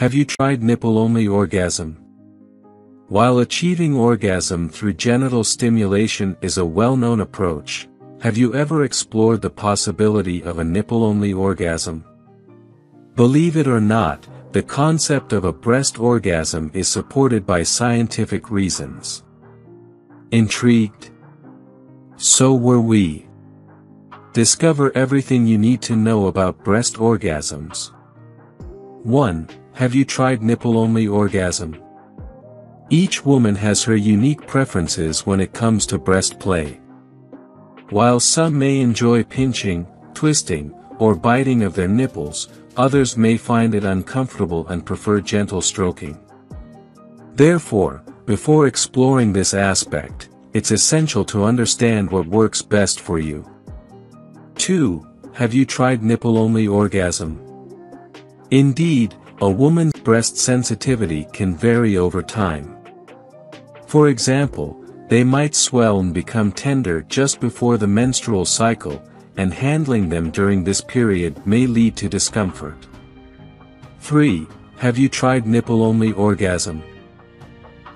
Have you tried nipple-only orgasm? While achieving orgasm through genital stimulation is a well-known approach, have you ever explored the possibility of a nipple-only orgasm? Believe it or not, the concept of a breast orgasm is supported by scientific reasons. Intrigued? So were we. Discover everything you need to know about breast orgasms. 1. Have you tried nipple-only orgasm? Each woman has her unique preferences when it comes to breast play. While some may enjoy pinching, twisting, or biting of their nipples, others may find it uncomfortable and prefer gentle stroking. Therefore, before exploring this aspect, it's essential to understand what works best for you. 2. Have you tried nipple-only orgasm? Indeed, a woman's breast sensitivity can vary over time. For example, they might swell and become tender just before the menstrual cycle, and handling them during this period may lead to discomfort. 3. Have you tried nipple-only orgasm?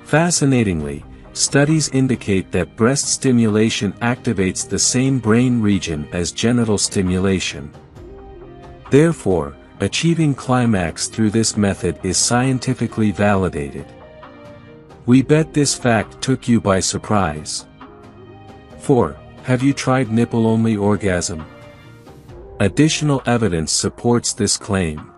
Fascinatingly, studies indicate that breast stimulation activates the same brain region as genital stimulation. Therefore, achieving climax through this method is scientifically validated. We bet this fact took you by surprise. 4. Have you tried nipple-only orgasm? Additional evidence supports this claim.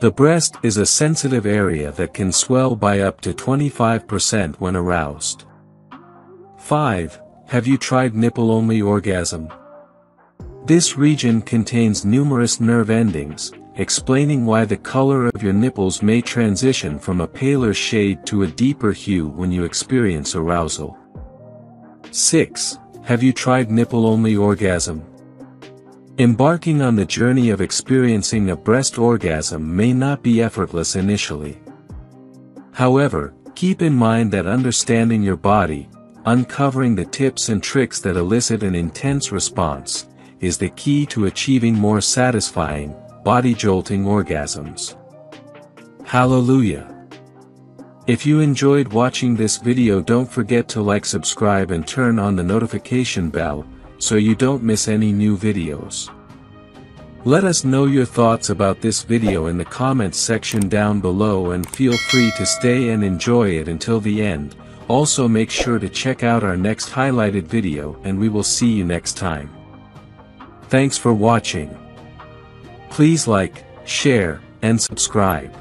The breast is a sensitive area that can swell by up to 25% when aroused. 5. Have you tried nipple-only orgasm? This region contains numerous nerve endings, explaining why the color of your nipples may transition from a paler shade to a deeper hue when you experience arousal. 6. Have you tried nipple-only orgasm? Embarking on the journey of experiencing a breast orgasm may not be effortless initially. However, keep in mind that understanding your body, uncovering the tips and tricks that elicit an intense response, is the key to achieving more satisfying, body-jolting orgasms. Hallelujah! If you enjoyed watching this video, don't forget to like, subscribe, and turn on the notification bell, so you don't miss any new videos. Let us know your thoughts about this video in the comments section down below, and feel free to stay and enjoy it until the end. Also, make sure to check out our next highlighted video, and we will see you next time. Thanks for watching. Please like, share, and subscribe.